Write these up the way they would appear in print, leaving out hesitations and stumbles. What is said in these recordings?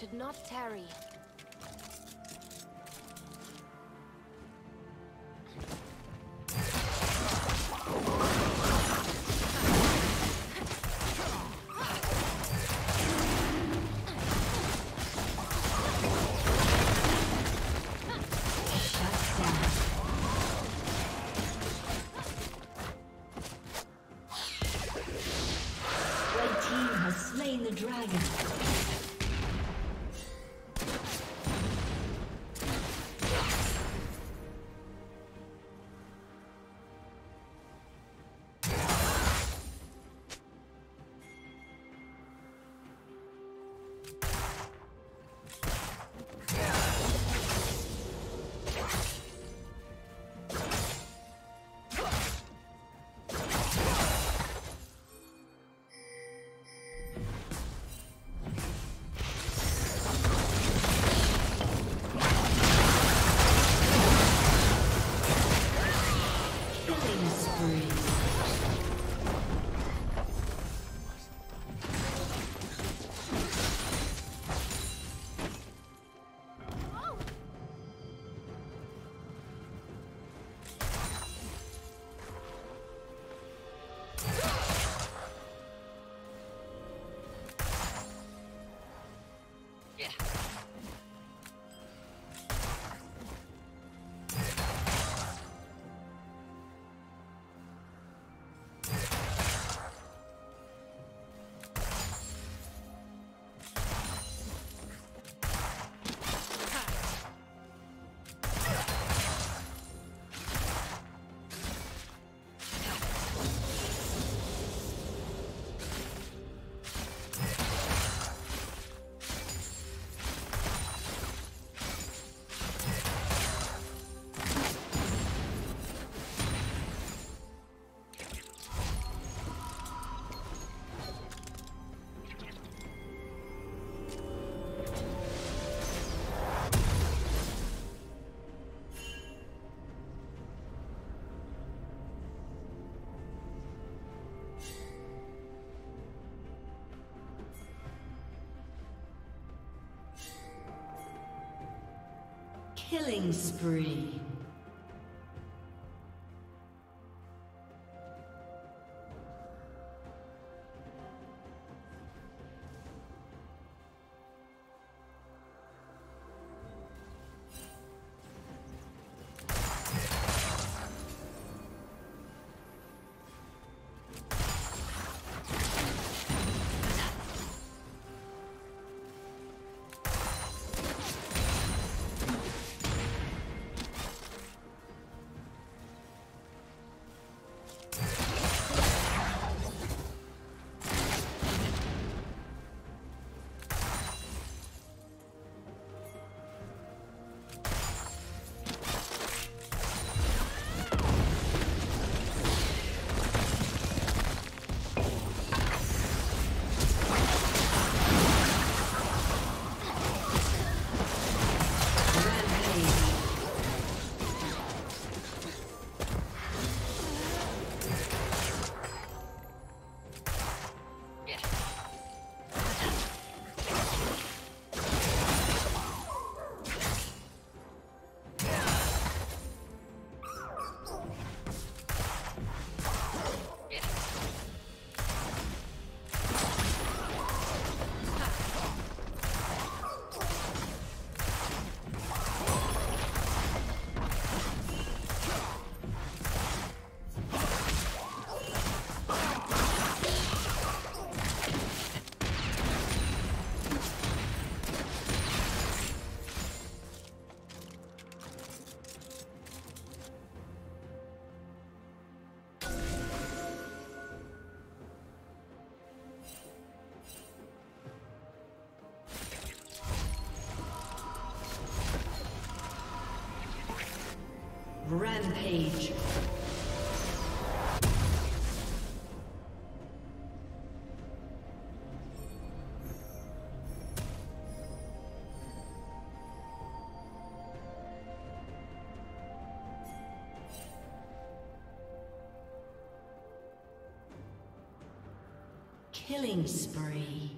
should not tarry. Killing spree. Rampage. Killing spree.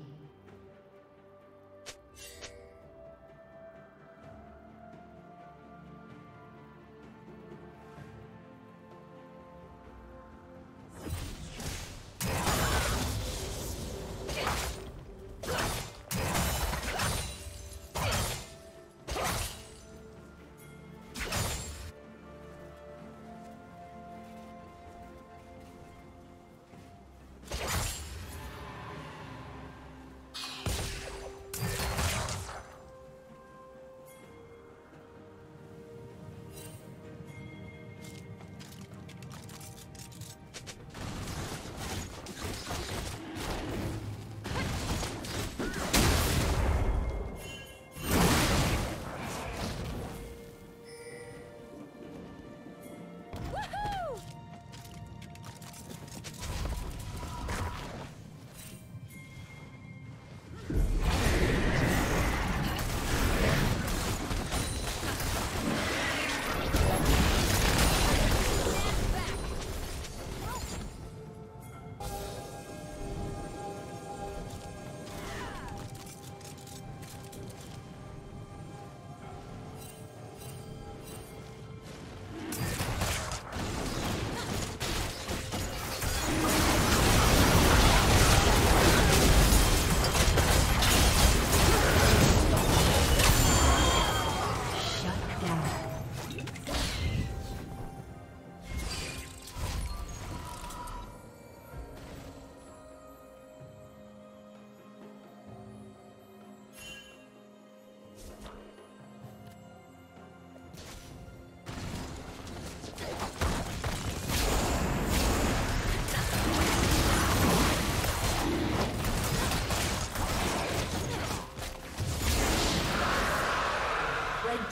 Red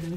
Blue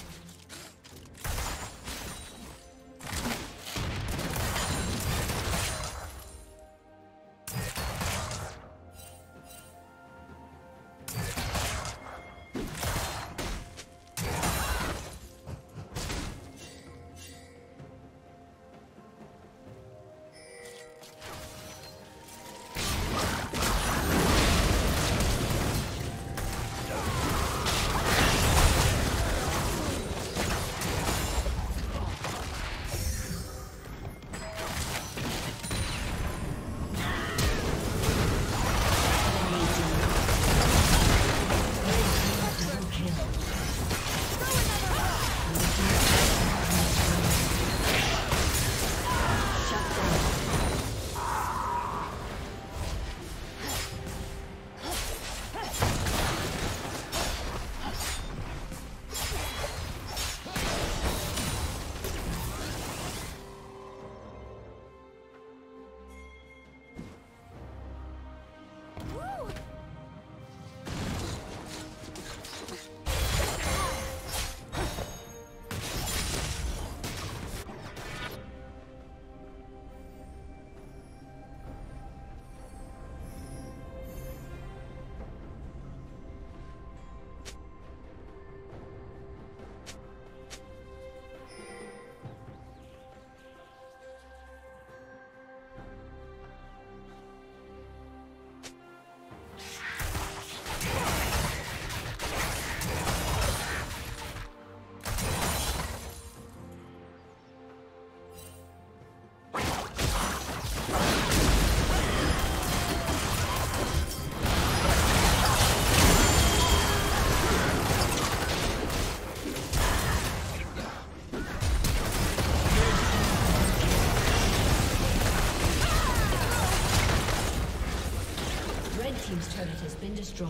Team's turret has been destroyed.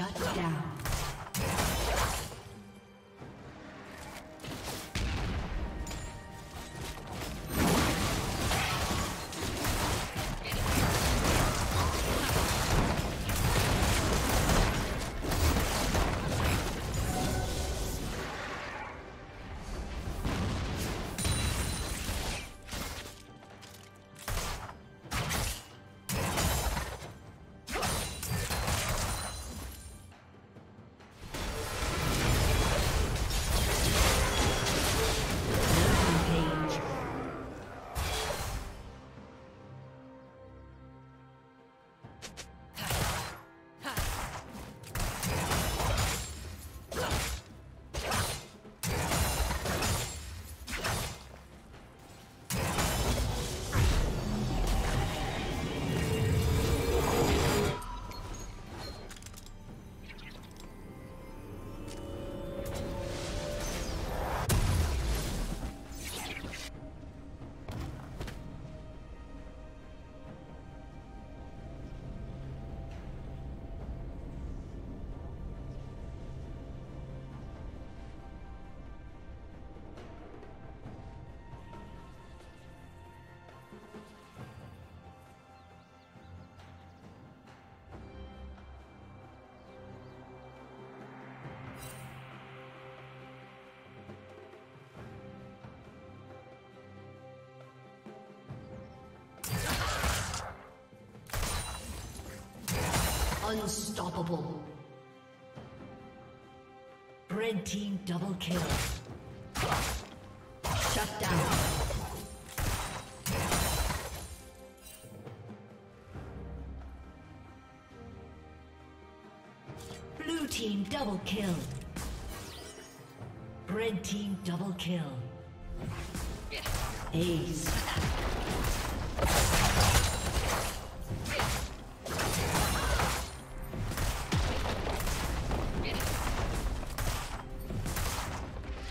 Shut down. Unstoppable. Red team double kill. Shut down. Blue team double kill. Red team double kill. Ace.